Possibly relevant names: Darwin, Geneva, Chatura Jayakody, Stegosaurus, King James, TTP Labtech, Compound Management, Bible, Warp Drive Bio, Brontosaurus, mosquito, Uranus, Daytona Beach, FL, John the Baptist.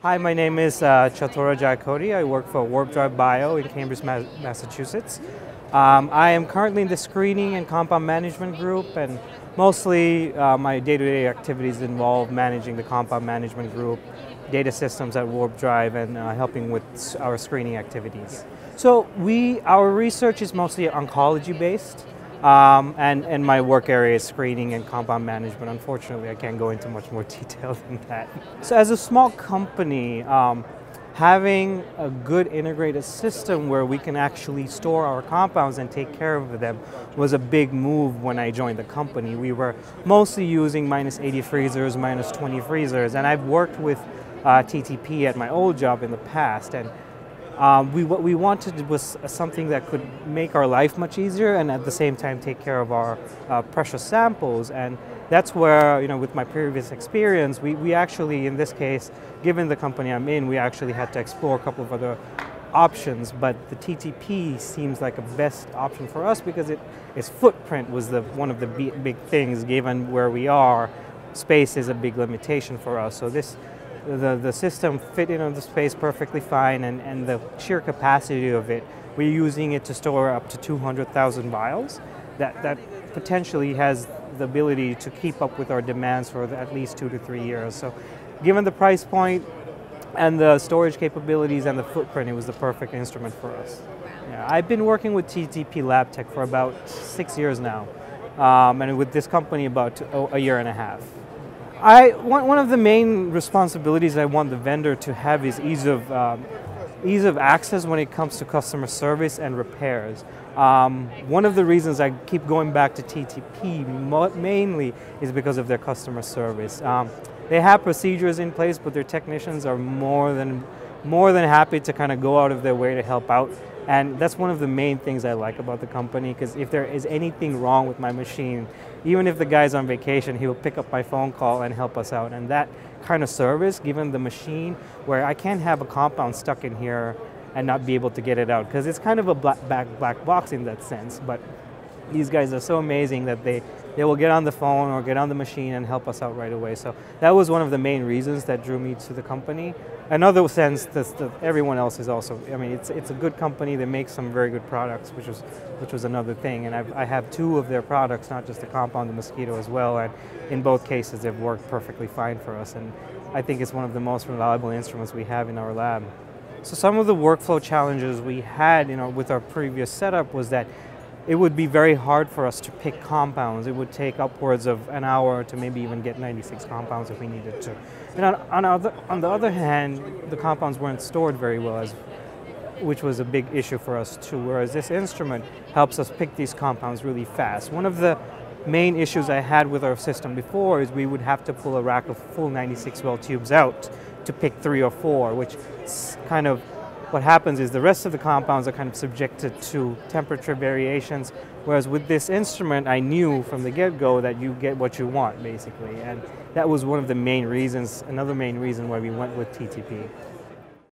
Hi, my name is Chatura Jayakody. I work for Warp Drive Bio in Cambridge, Massachusetts. I am currently in the screening and compound management group, and mostly my day-to-day activities involve managing the compound management group, data systems at Warp Drive, and helping with our screening activities. So our research is mostly oncology-based, and my work area is screening and compound management. Unfortunately, I can't go into much more detail than that. So as a small company, having a good integrated system where we can actually store our compounds and take care of them was a big move when I joined the company. We were mostly using -80 freezers, -20 freezers, and I've worked with TTP at my old job in the past, and what we wanted was something that could make our life much easier and at the same time take care of our precious samples. And that's where, with my previous experience, we actually, in this case, given the company I'm in, we actually had to explore a couple of other options, but the TTP seems like a best option for us because its footprint was one of the big things. Given where we are, space is a big limitation for us. So the system fit into the space perfectly fine, and the sheer capacity of it, we're using it to store up to 200,000 vials. That potentially has the ability to keep up with our demands for at least 2 to 3 years. So given the price point and the storage capabilities and the footprint, it was the perfect instrument for us. Yeah, I've been working with TTP Labtech for about 6 years now, and with this company about a year and a half. One of the main responsibilities I want the vendor to have is ease of access when it comes to customer service and repairs. One of the reasons I keep going back to TTP mainly is because of their customer service. They have procedures in place, but their technicians are more than happy to kind of go out of their way to help out. And that's one of the main things I like about the company, because if there is anything wrong with my machine, even if the guy's on vacation, he will pick up my phone call and help us out. And that kind of service, given the machine, where I can't have a compound stuck in here and not be able to get it out, because it's kind of a black box in that sense. But these guys are so amazing that they will get on the phone or get on the machine and help us out right away. So that was one of the main reasons that drew me to the company. Another sense that everyone else is also, it's a good company. They make some very good products, which was another thing. And I have two of their products, not just the compound, the mosquito as well. And in both cases, they've worked perfectly fine for us. And I think it's one of the most reliable instruments we have in our lab. So some of the workflow challenges we had, with our previous setup was that it would be very hard for us to pick compounds. It would take upwards of an hour to maybe even get 96 compounds if we needed to. And on the other hand, the compounds weren't stored very well, which was a big issue for us too, whereas this instrument helps us pick these compounds really fast. One of the main issues I had with our system before is we would have to pull a rack of full 96 well tubes out to pick 3 or 4, which kind of what happens is the rest of the compounds are kind of subjected to temperature variations, whereas with this instrument, I knew from the get-go that you get what you want, basically. And that was one of the main reasons, another main reason why we went with TTP.